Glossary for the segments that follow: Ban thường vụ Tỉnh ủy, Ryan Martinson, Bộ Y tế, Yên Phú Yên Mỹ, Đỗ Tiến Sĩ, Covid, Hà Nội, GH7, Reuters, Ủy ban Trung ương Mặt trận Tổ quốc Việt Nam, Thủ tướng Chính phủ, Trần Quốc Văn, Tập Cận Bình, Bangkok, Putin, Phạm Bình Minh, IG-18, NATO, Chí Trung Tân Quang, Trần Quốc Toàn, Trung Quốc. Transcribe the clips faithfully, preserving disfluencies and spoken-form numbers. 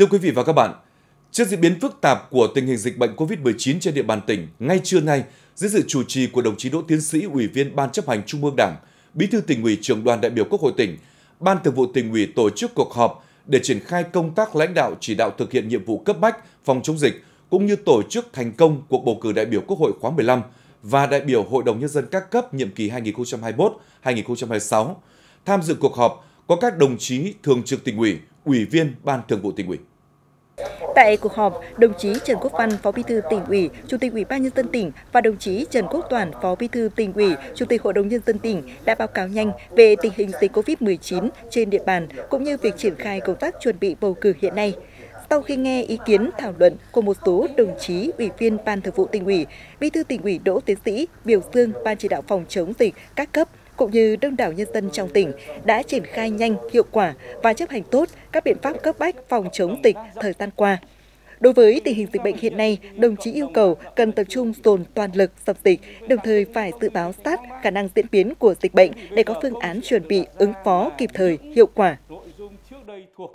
Thưa quý vị và các bạn, trước diễn biến phức tạp của tình hình dịch bệnh Covid mười chín trên địa bàn tỉnh, ngay trưa nay, dưới sự chủ trì của đồng chí Đỗ Tiến Sĩ, Ủy viên Ban Chấp hành Trung ương Đảng, Bí thư Tỉnh ủy, Trưởng đoàn đại biểu Quốc hội tỉnh, Ban Thường vụ Tỉnh ủy tổ chức cuộc họp để triển khai công tác lãnh đạo chỉ đạo thực hiện nhiệm vụ cấp bách phòng chống dịch cũng như tổ chức thành công cuộc bầu cử đại biểu Quốc hội khóa mười lăm và đại biểu Hội đồng nhân dân các cấp nhiệm kỳ hai nghìn không trăm hai mươi mốt đến hai nghìn không trăm hai mươi sáu. Tham dự cuộc họp có các đồng chí Thường trực Tỉnh ủy, Ủy viên Ban Thường vụ Tỉnh ủy. Tại cuộc họp, đồng chí Trần Quốc Văn, Phó Bí thư Tỉnh ủy, Chủ tịch Ủy ban nhân dân tỉnh và đồng chí Trần Quốc Toàn, Phó Bí thư Tỉnh ủy, Chủ tịch Hội đồng nhân dân tỉnh đã báo cáo nhanh về tình hình dịch Covid mười chín trên địa bàn cũng như việc triển khai công tác chuẩn bị bầu cử hiện nay. Sau khi nghe ý kiến thảo luận của một số đồng chí Ủy viên Ban Thường vụ Tỉnh ủy, Bí thư Tỉnh ủy Đỗ Tiến Sĩ biểu dương Ban chỉ đạo phòng chống dịch các cấp cũng như đông đảo nhân dân trong tỉnh đã triển khai nhanh, hiệu quả và chấp hành tốt các biện pháp cấp bách phòng chống dịch thời gian qua. Đối với tình hình dịch bệnh hiện nay, đồng chí yêu cầu cần tập trung dồn toàn lực dập dịch, đồng thời phải dự báo sát khả năng diễn biến của dịch bệnh để có phương án chuẩn bị ứng phó kịp thời, hiệu quả.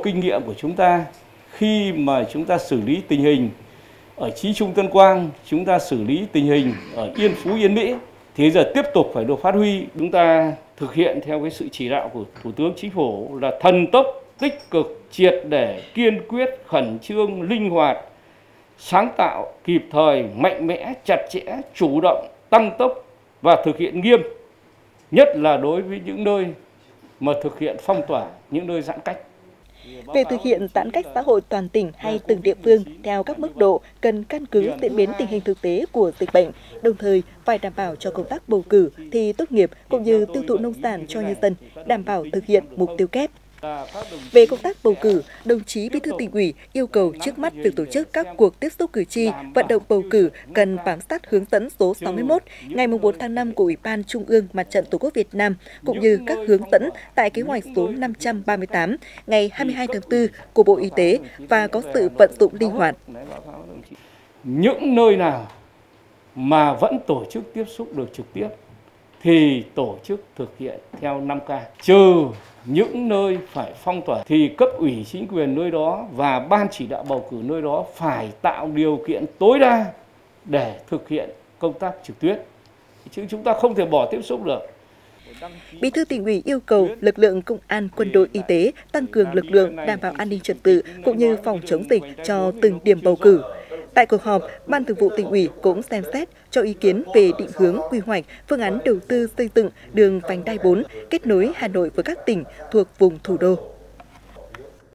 Kinh nghiệm của chúng ta khi mà chúng ta xử lý tình hình ở Chí Trung Tân Quang, chúng ta xử lý tình hình ở Yên Phú Yên Mỹ, thì giờ tiếp tục phải được phát huy. Chúng ta thực hiện theo cái sự chỉ đạo của Thủ tướng Chính phủ là thần tốc, tích cực, triệt để, kiên quyết, khẩn trương, linh hoạt, sáng tạo, kịp thời, mạnh mẽ, chặt chẽ, chủ động, tăng tốc và thực hiện nghiêm. Nhất là đối với những nơi mà thực hiện phong tỏa, những nơi giãn cách. Việc thực hiện giãn cách xã hội toàn tỉnh hay từng địa phương theo các mức độ cần căn cứ diễn biến tình hình thực tế của dịch bệnh, đồng thời phải đảm bảo cho công tác bầu cử, thi tốt nghiệp cũng như tiêu thụ nông sản cho nhân dân, đảm bảo thực hiện mục tiêu kép. Về công tác bầu cử, đồng chí Bí thư Tỉnh ủy yêu cầu trước mắt việc tổ chức các cuộc tiếp xúc cử tri, vận động bầu cử cần bám sát hướng dẫn số sáu mươi mốt ngày mùng bốn tháng năm của Ủy ban Trung ương Mặt trận Tổ quốc Việt Nam cũng như các hướng dẫn tại kế hoạch số năm trăm ba mươi tám ngày hai mươi hai tháng tư của Bộ Y tế và có sự vận dụng linh hoạt. Những nơi nào mà vẫn tổ chức tiếp xúc được trực tiếp thì tổ chức thực hiện theo năm K, trừ những nơi phải phong tỏa thì cấp ủy chính quyền nơi đó và ban chỉ đạo bầu cử nơi đó phải tạo điều kiện tối đa để thực hiện công tác trực tuyến, chứ chúng ta không thể bỏ tiếp xúc được. Bí thư Tỉnh ủy yêu cầu lực lượng công an, quân đội, y tế tăng cường lực lượng đảm bảo an ninh trật tự cũng như phòng chống dịch cho từng điểm bầu cử. Tại cuộc họp, Ban Thường vụ Tỉnh ủy cũng xem xét cho ý kiến về định hướng quy hoạch, phương án đầu tư xây dựng đường vành đai bốn kết nối Hà Nội với các tỉnh thuộc vùng thủ đô.